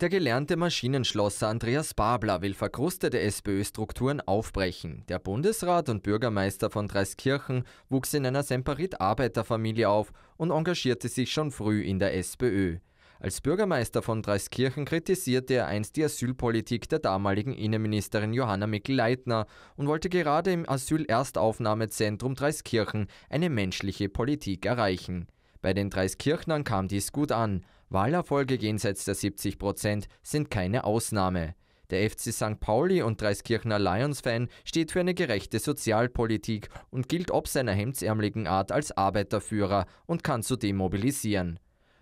Der gelernte Maschinenschlosser Andreas Babler will verkrustete SPÖ-Strukturen aufbrechen. Der Bundesrat und Bürgermeister von Traiskirchen wuchs in einer Semperit-Arbeiterfamilie auf und engagierte sich schon früh in der SPÖ. Als Bürgermeister von Traiskirchen kritisierte er einst die Asylpolitik der damaligen Innenministerin Johanna Mikl-Leitner und wollte gerade im Asyl-Erstaufnahmezentrum Traiskirchen eine menschliche Politik erreichen. Bei den Traiskirchnern kam dies gut an. Wahlerfolge jenseits der 70% sind keine Ausnahme. Der FC St. Pauli und Traiskirchner Lions-Fan steht für eine gerechte Sozialpolitik und gilt ob seiner hemdsärmeligen Art als Arbeiterführer und kann zudem mobilisieren.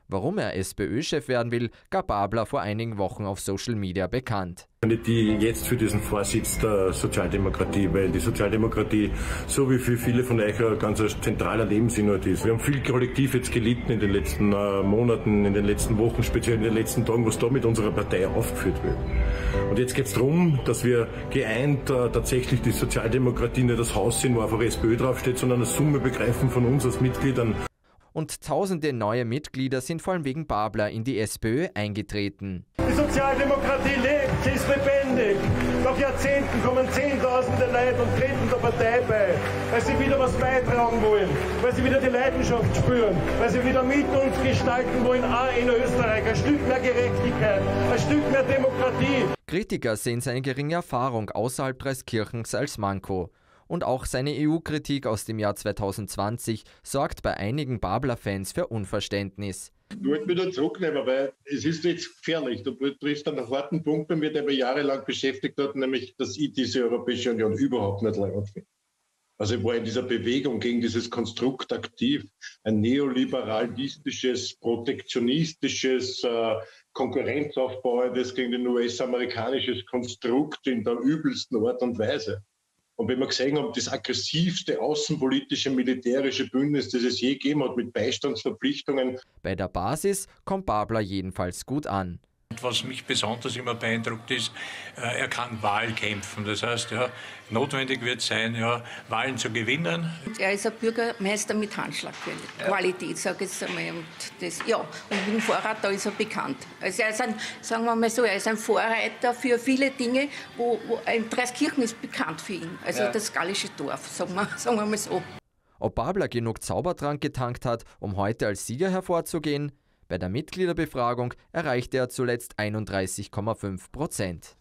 Warum er SPÖ-Chef werden will, gab Babler vor einigen Wochen auf Social Media bekannt. Die jetzt für diesen Vorsitz der Sozialdemokratie, weil die Sozialdemokratie so wie für viele von euch ein ganz zentraler Lebensinhalt ist. Wir haben viel kollektiv jetzt gelitten in den letzten Monaten, in den letzten Wochen, speziell in den letzten Tagen, was da mit unserer Partei aufgeführt wird. Und jetzt geht es darum, dass wir geeint tatsächlich die Sozialdemokratie nicht das Haus sind, wo einfach SPÖ draufsteht, sondern eine Summe begreifen von uns als Mitgliedern. Und tausende neue Mitglieder sind vor allem wegen Babler in die SPÖ eingetreten. Die Sozialdemokratie lebt, sie ist lebendig. Nach Jahrzehnten kommen Zehntausende Leute und treten der Partei bei, weil sie wieder was beitragen wollen, weil sie wieder die Leidenschaft spüren, weil sie wieder mit uns gestalten wollen, auch in Österreich. Ein Stück mehr Gerechtigkeit, ein Stück mehr Demokratie. Kritiker sehen seine geringe Erfahrung außerhalb Traiskirchens als Manko. Und auch seine EU-Kritik aus dem Jahr 2020 sorgt bei einigen Babler-Fans für Unverständnis. Ich wollte mich da zurücknehmen, weil es ist jetzt gefährlich. Du triffst einen harten Punkt bei mir, der mich jahrelang beschäftigt hat, nämlich, dass ich diese Europäische Union überhaupt nicht leiden finde. Also ich war in dieser Bewegung gegen dieses Konstrukt aktiv, ein neoliberalistisches, protektionistisches Konkurrenzaufbauendes gegen ein US-amerikanisches Konstrukt in der übelsten Art und Weise. Und wenn wir gesehen haben, das aggressivste außenpolitische militärische Bündnis, das es je gegeben hat, mit Beistandsverpflichtungen. Bei der Basis kommt Babler jedenfalls gut an. Was mich besonders immer beeindruckt ist, er kann Wahl kämpfen. Das heißt, ja, notwendig wird es sein, ja, Wahlen zu gewinnen. Er ist ein Bürgermeister mit Handschlagqualität, sage ich jetzt einmal. Und das, ja, und mit dem Vorrat, da ist er bekannt. Also er ist ein, sagen wir mal so, er ist ein Vorreiter für viele Dinge, wo Traiskirchen ist bekannt für ihn. Also ja. Das gallische Dorf, sagen wir mal so. Ob Babler genug Zaubertrank getankt hat, um heute als Sieger hervorzugehen? Bei der Mitgliederbefragung erreichte er zuletzt 31,5%.